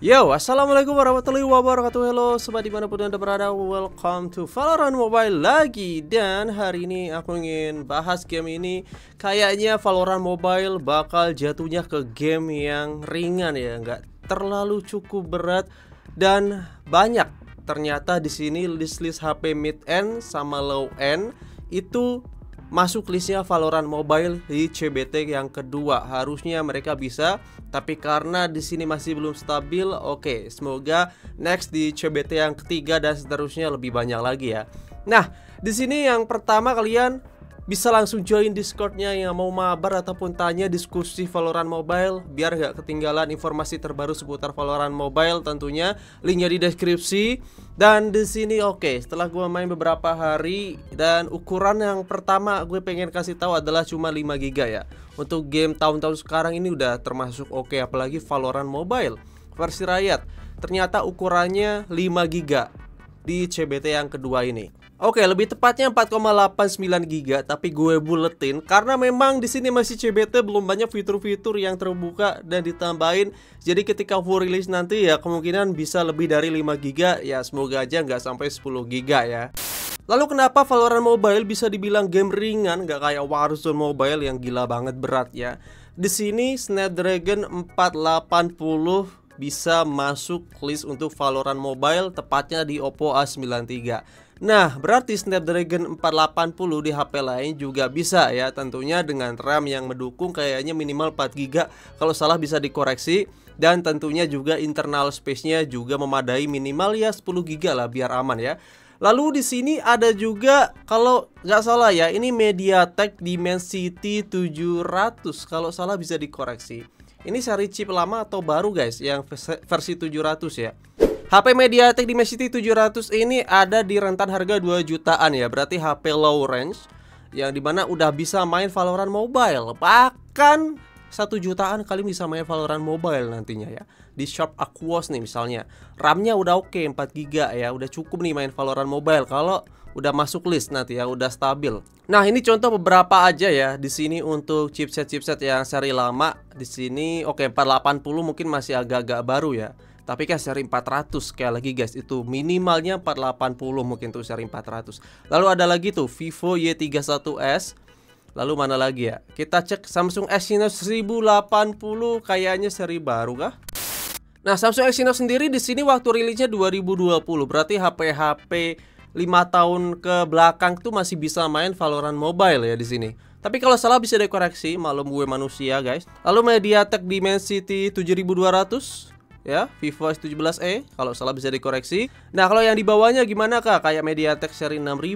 Yo, assalamualaikum warahmatullahi wabarakatuh. Halo sobat dimanapun anda berada, welcome to Valorant Mobile lagi. Dan hari ini aku ingin bahas game ini. Kayaknya Valorant Mobile bakal jatuhnya ke game yang ringan ya, nggak terlalu cukup berat. Dan banyak ternyata di sini list-list HP mid-end sama low-end itu masuk listnya Valorant Mobile di CBT yang kedua. Harusnya mereka bisa, tapi karena di sini masih belum stabil. Oke, semoga next di CBT yang ketiga dan seterusnya lebih banyak lagi ya. Nah, di sini yang pertama kalian bisa langsung join Discordnya yang mau mabar ataupun tanya diskusi Valorant Mobile, biar nggak ketinggalan informasi terbaru seputar Valorant Mobile tentunya. Linknya di deskripsi. Dan di sini oke, setelah gue main beberapa hari, dan ukuran yang pertama gue pengen kasih tahu adalah cuma 5GB ya. Untuk game tahun-tahun sekarang ini udah termasuk oke, apalagi Valorant Mobile versi rakyat. Ternyata ukurannya 5GB di CBT yang kedua ini. Oke, lebih tepatnya 4,89GB, tapi gue buletin karena memang di sini masih CBT, belum banyak fitur-fitur yang terbuka dan ditambahin. Jadi ketika full release nanti ya kemungkinan bisa lebih dari 5GB ya, semoga aja nggak sampai 10GB ya. Lalu kenapa Valorant Mobile bisa dibilang game ringan, nggak kayak Warzone Mobile yang gila banget berat ya? Di sini Snapdragon 480 bisa masuk list untuk Valorant Mobile, tepatnya di Oppo A93. Nah, berarti Snapdragon 480 di HP lain juga bisa ya, tentunya dengan RAM yang mendukung kayaknya minimal 4GB, kalau salah bisa dikoreksi. Dan tentunya juga internal space-nya juga memadai, minimal ya 10GB lah biar aman ya. Lalu di sini ada juga, kalau nggak salah ya, ini MediaTek Dimensity 700, kalau salah bisa dikoreksi. Ini seri chip lama atau baru guys, yang versi 700 ya. HP MediaTek Dimensity 700 ini ada di rentan harga 2 jutaan ya, berarti HP low range yang dimana udah bisa main Valorant Mobile. Bahkan 1 jutaan kali bisa main Valorant Mobile nantinya ya. Di Sharp Aquos nih misalnya, RAM-nya udah oke, 4GB ya, udah cukup nih main Valorant Mobile kalau udah masuk list nanti ya, udah stabil. Nah, ini contoh beberapa aja ya. Di sini untuk chipset-chipset yang seri lama di sini oke, 480 mungkin masih agak-agak baru ya. Tapi kan seri 400 sekali lagi guys, itu minimalnya 480 mungkin tuh seri 400. Lalu ada lagi tuh Vivo Y31S. Lalu mana lagi ya? Kita cek Samsung Exynos 1080, kayaknya seri baru kah? Nah, Samsung Exynos sendiri di sini waktu rilisnya 2020, berarti HP-HP 5 tahun ke belakang tuh masih bisa main Valorant Mobile ya di sini. Tapi kalau salah bisa dikoreksi, maklum gue manusia guys. Lalu MediaTek Dimensity 7200 ya, Vivo S17E, kalau salah bisa dikoreksi. Nah, kalau yang di bawahnya gimana kah? Kayak MediaTek seri 6000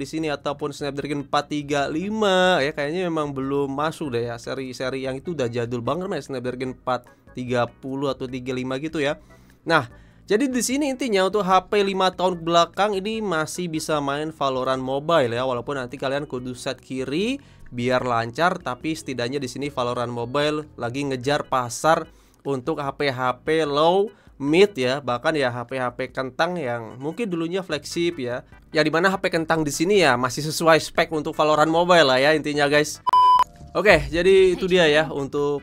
di sini ataupun Snapdragon 435 ya, kayaknya memang belum masuk deh ya. Seri-seri yang itu udah jadul banget mas, Snapdragon 430 atau 35 gitu ya. Nah, jadi di sini intinya untuk HP 5 tahun belakang ini masih bisa main Valorant Mobile ya, walaupun nanti kalian kudu set kiri biar lancar, tapi setidaknya di sini Valorant Mobile lagi ngejar pasar untuk HP-HP low mid ya, bahkan ya HP-HP kentang yang mungkin dulunya flagship ya. Ya dimana HP kentang di sini ya masih sesuai spek untuk Valorant Mobile lah ya intinya guys. Oke, jadi itu dia ya untuk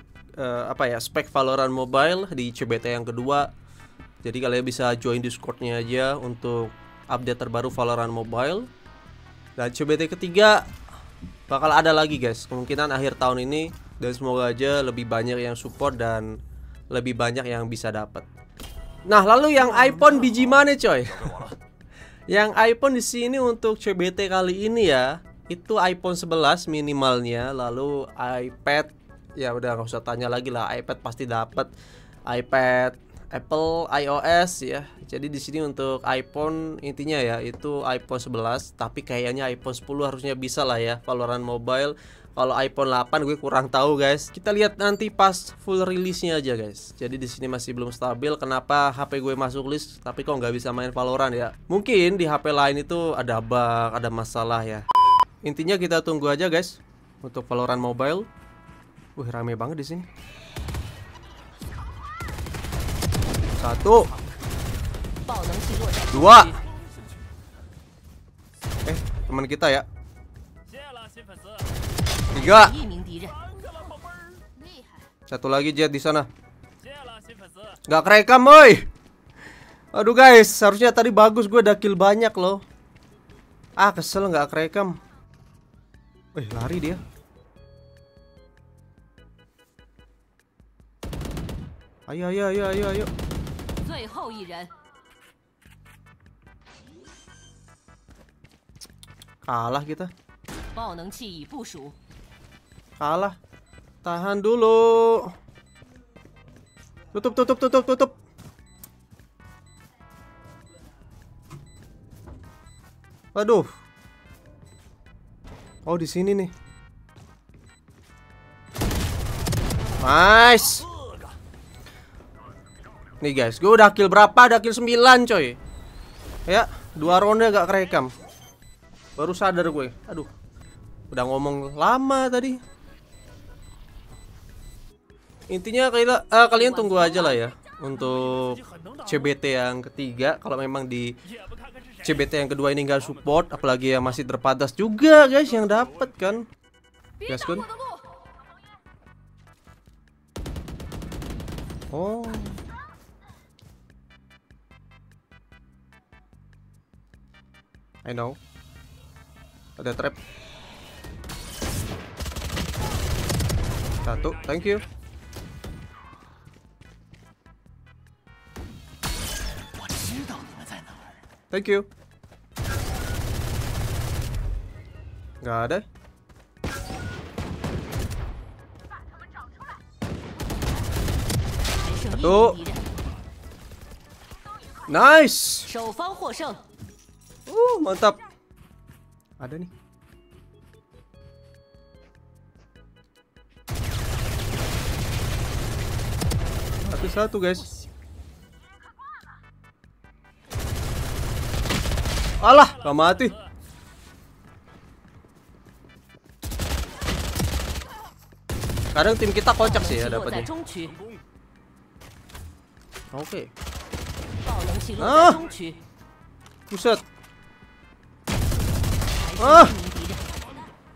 spek Valorant Mobile di CBT yang kedua. Jadi kalian bisa join Discordnya aja untuk update terbaru Valorant Mobile. Dan CBT ketiga bakal ada lagi guys, kemungkinan akhir tahun ini. Dan semoga aja lebih banyak yang support dan lebih banyak yang bisa dapat. Nah, lalu yang iPhone biji mana coy? Yang iPhone di sini untuk CBT kali ini ya, itu iPhone 11 minimalnya. Lalu iPad, ya udah nggak usah tanya lagi lah, iPad pasti dapat. iPad Apple, iOS ya. Jadi di sini untuk iPhone intinya ya itu iPhone 11, tapi kayaknya iPhone 10 harusnya bisa lah ya Valorant Mobile. Kalau iPhone 8 gue kurang tahu guys. Kita lihat nanti pas full rilisnya aja guys. Jadi di sini masih belum stabil. Kenapa HP gue masuk list tapi kok nggak bisa main Valorant ya? Mungkin di HP lain itu ada bug, ada masalah ya. Intinya kita tunggu aja guys untuk Valorant Mobile. Wih, rame banget di sini. 1 2 teman kita ya, 3 1 lagi jet di sana, Nggak kerekam, boy. Aduh guys, harusnya tadi bagus gue dakil banyak loh. Ah, kesel nggak kerekam. Lari dia. Ayo, ayo, ayo, ayo, ayo. Kalah kita. Kalah. Tahan dulu. Tutup, tutup, tutup, tutup. Aduh. Oh, di sini nih. Nice. Nih guys, gue udah kill berapa? Udah kill 9 coy. Ya, 2 ronde gak kerekam. Baru sadar gue. Aduh. Udah ngomong lama tadi. Intinya kalian tunggu aja lah ya untuk CBT yang ketiga. Kalau memang di CBT yang kedua ini nggak support, apalagi yang masih terbatas juga guys yang dapat kan. Gaskun. Oh. I know. Ada trap. Satu, thank you. Thank you. Gak ada. Satu. Nice. Mantap. Ada nih. Satu-satu guys. Alah, gak mati. Kadang tim kita kocak sih ya dapatnya. Oke. Ah, buset. Ah,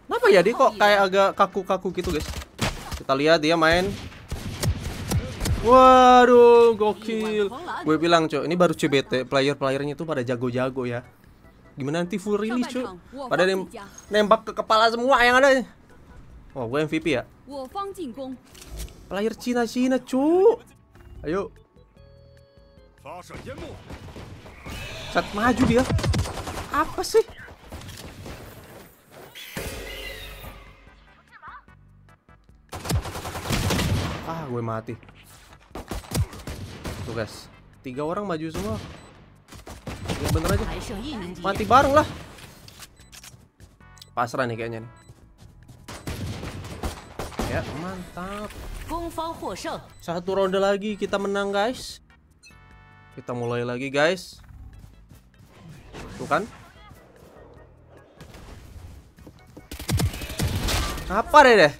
kenapa ya dia kok kayak agak kaku-kaku gitu guys? Kita lihat dia main. Waduh, gokil. Gue bilang coy, ini baru CBT. Player-playernya tuh pada jago-jago ya. Gimana nanti full release cuy? Pada nembak ke kepala semua yang ada. Wah, gue MVP ya. Player Cina-Cina cuy. Ayo. Set maju dia. Apa sih? Ah, gue mati. Tuh guys, 3 orang maju semua. Ya bener aja. Mati bareng lah. Pasrah nih kayaknya nih. Ya mantap. Satu ronde lagi kita menang guys. Kita mulai lagi guys. Tuh kan. Apa deh.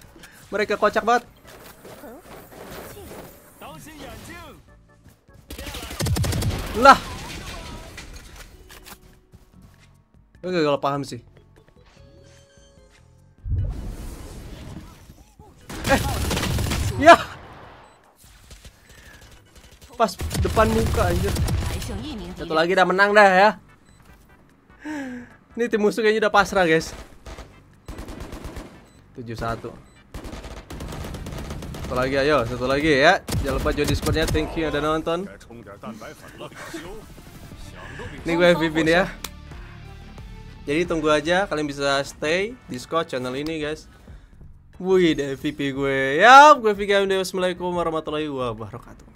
Mereka kocak banget. Lah. Gue gak paham sih. Ya. Pas depan muka anjir. Satu lagi udah menang dah ya. Ini tim musuh kayaknya udah pasrah guys. 7-1. Satu lagi ayo, satu lagi ya. Jangan lupa join Discordnya, thank you udah nonton. Ini gue MVP nih ya. Jadi tunggu aja, kalian bisa stay Discord channel ini guys. Wih, MVP gue. Ya, gue Fiqi Amd. Assalamualaikum warahmatullahi wabarakatuh.